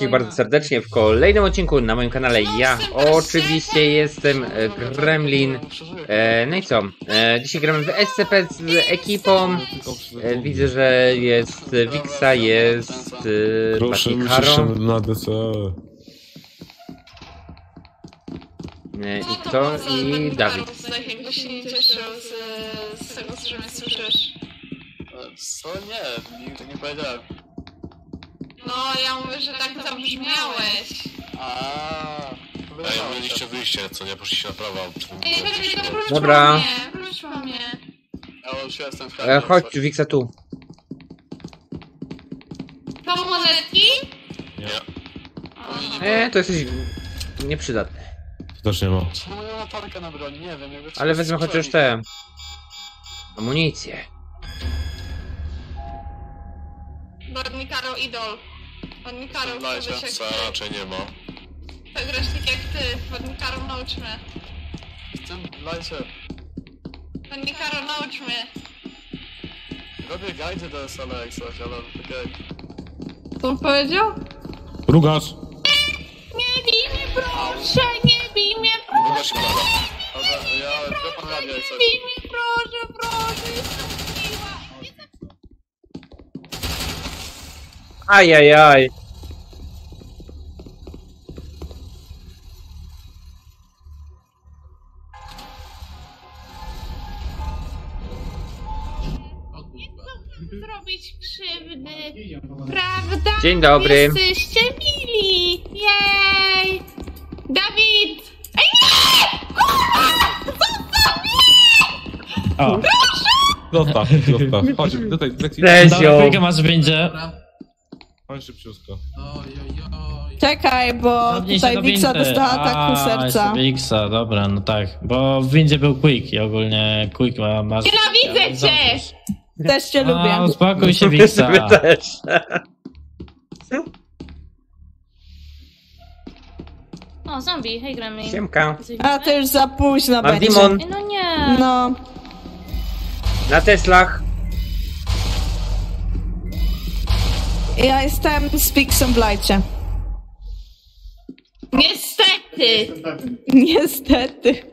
Witam bardzo serdecznie w kolejnym odcinku na moim kanale. Ja oczywiście jestem Gremlin. No i co? Dzisiaj gramy w SCP z ekipą. Widzę, że jest Vixa, jest Patryk Haron. I kto? I Dawid. Z tego, że mnie słyszysz. Co? Nie, nigdy nie powiedziałem. No, ja mówię, że tak zabrzmiałeś. A ja mieliście wyjście, co nie? Poszliście na prawo. Dobra. Chodź, Wiksa tu. To monetki? Nie. To jesteś nieprzydatny. Widocznie ma. Czemu ja mam tarkę na broni? Nie wiem. Ale wezmę chociaż te... amunicję. Barni Karol idol. Barni Karol co raczej nie ma. Tak grasz tak jak ty. Barni Karol naucz mnie. Barni Karol naucz mnie. Robię gajdy do SL jak coś, ale okej. Co on powiedział? Rugasz. Nie bij mnie proszę, nie bij mnie proszę. Nie bij mnie proszę, proszę. Ajajaj. Nie chcę zrobić krzywdy, prawda? Dzień dobry. Jesteście mili. Jej. Dawid. Ej nie! Kurwa! Zostaw mnie! Zostaw. Chodź, tutaj. Dawid, masz będzie. Pan szybciutko. Czekaj, bo zabnij tutaj Vixa dostała ataku serca. Vixa, dobra, no tak. Bo w windzie był Quick i ogólnie Quick ma... Nienawidzę cię! Też cię lubię. Uspokój się, Vixa. O, zombie, hej Gremlin. Siemka. A, to już za późno będzie. Dimon. No nie. No. Na Teslach. Ja jestem z Pixem w lajcie. Niestety.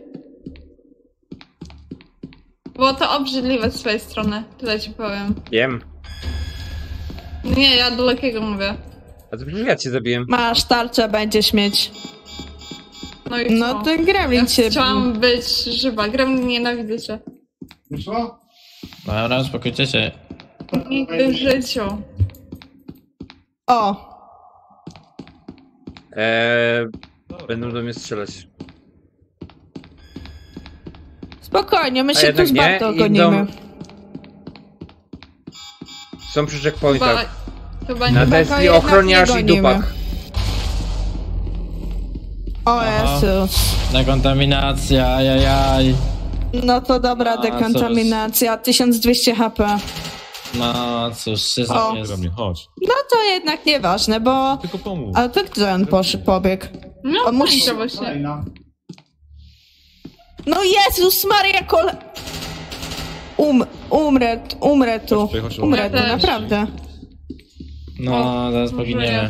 Było to obrzydliwe z swojej strony, tyle ci powiem. Wiem. Nie, ja do Lekiego mówię. A to przecież ja cię zabiję. Masz tarczę, będziesz mieć. No i no to Gremlin ja cię... chciałam być żywa, Gremlin nienawidzę cię. Co? Dobra, uspokójcie się. Nigdy w życiu. O! Będą do mnie strzelać. Spokojnie, my się tu z Bartą ogonimy. Są przy checkpointach. Na Tesli ochroniarz i dupak. O Jezus. Dekontaminacja, ajajaj. No to dobra dekontaminacja, 1200 HP. No cóż, się zamierzam, chodź. No to jednak nieważne, bo... Tylko pomóż. Ale to gdzie on pobiegł? No musi się właśnie. No Jezus Maria kole... Umrę tu. Umrę tu, naprawdę. No, zaraz poginiemy.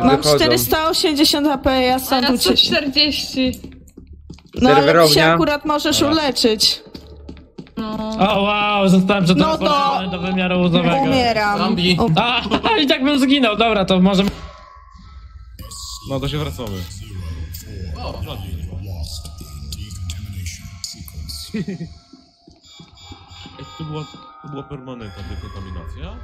Mam 480 HP, ja sam tu... 140. No ale się akurat możesz uleczyć. O wow, zostałem przetransportowany do wymiaru łzowego. Umieram. Zombie. I tak bym zginął, dobra, to możemy... No to się wracamy. O, to była permanentna dekontaminacja?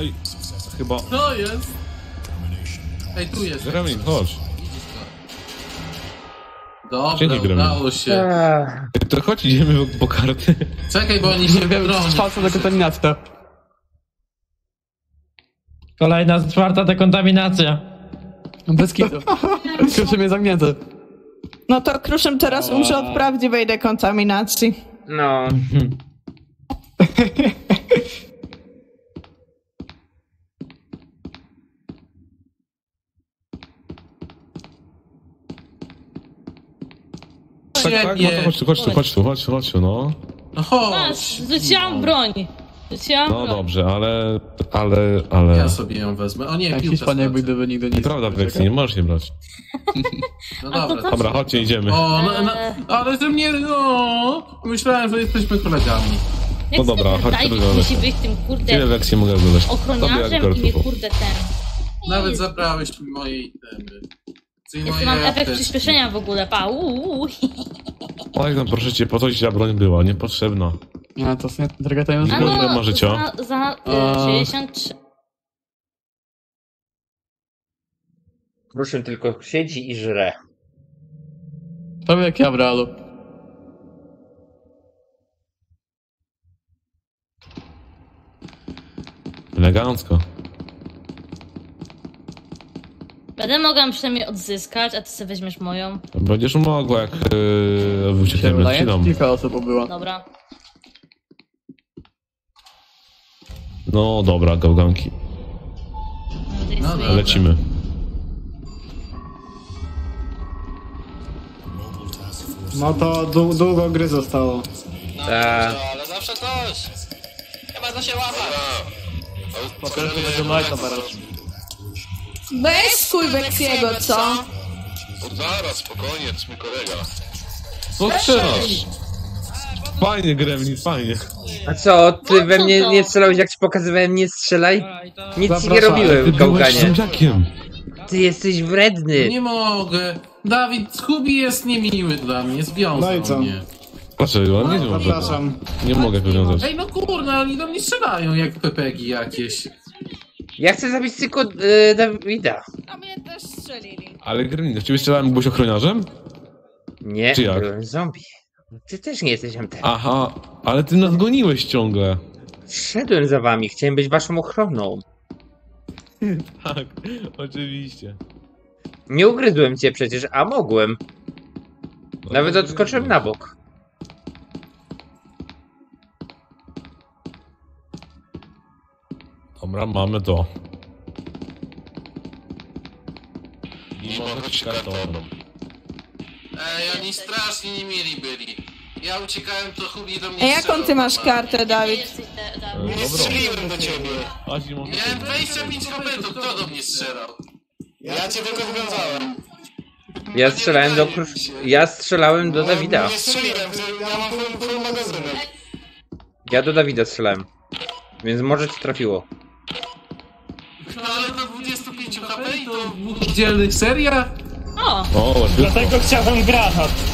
Ej, chyba... To jest? Ej, tu jest. Gremlin, chodź. Dobrze, udało się. To chodź, idziemy po karty. Czekaj, bo oni się wybronią. Czwarta dekontaminacja. Kolejna, czwarta dekontaminacja. Bez kitu. Kruszym jest zamknięty. No to Kruszym teraz umrze od prawdziwej dekontaminacji. No. Tak, no to chodź tu, no. No chodź, zrzuciłam broń. No dobrze, ale... Ja sobie ją wezmę. O nie, jak piłka pan jakby gdyby nigdy nie... Prawda, Weksy, nie możesz nie brać. No dobra. Dobra, chodźcie, idziemy. O, ale ze mnie... No, myślałem, że jesteśmy kolegami. No dobra, chodźcie do Weksy. Tyle Weksy mogę wydać. Ochroniarzem i nie kurde ten. Nawet zabrałeś mi moje itemy. Jeśli mam efekt przyspieszenia w ogóle, pa, Oj, no proszę cię, po co ci ta broń była? Niepotrzebna. No to sobie droga tajemnica. Ile ma życia? Za 63. Kruszyn tylko siedzi i żre. To jak ja bralu. Elegancko. Będę mogła przynajmniej odzyskać, a ty sobie weźmiesz moją. Będziesz mogła, jak wyciekniemy przed dom. Kilka osób była. Dobra. No dobra, gałganki. No, lecimy. No to długo gry zostało. No, ale zawsze coś. Chyba to się łapa. Po pierwsze będzie lajka teraz. Bez Quick'ego, co? No zaraz, spokojnie, to jest mój kolega. Co trzymasz? Fajnie, Gremlin, fajnie. A co, ty we mnie nie strzelałeś, jak ci pokazywałem, nie strzelaj? Nic ci nie robiłem, gałganie. Ty jesteś wredny. Nie mogę. Dawid, Kubi jest niemiły dla mnie, związał mnie. Dlaczego? On nie może. Nie mogę wywiązać. Ej, no kurna, oni do mnie strzelają jak pepegi jakieś. Ja chcę zabić tylko Dawida. A mnie też strzelili. Ale Gremlin, w ciebie strzelałem, byłeś ochroniarzem? Nie, czy jak? Byłem zombie. Ty też nie jesteś MT. Aha, ale ty nas goniłeś ciągle. Szedłem za wami, chciałem być waszą ochroną. Tak, oczywiście. Nie ugryzłem cię przecież, a mogłem. Nawet odskoczyłem na bok. Dobra, mamy to. I może ci kartoną. Ej, oni strasznie nie mieli byli. Ja uciekałem, to Kubi do mnie. A jaką ty masz kartę, Dawid? Nie strzeliłem do ciebie. Miałem 25 HP, to kto do mnie strzelał? Ja cię tylko wywiązałem. Ja strzelałem do Dawida. Nie strzeliłem, ja mam full magazynek. Ja do Dawida strzelałem. Więc może ci trafiło. No ale do 25 HP i to dwóch dzielnych seria? O! Dlatego chciałem granat.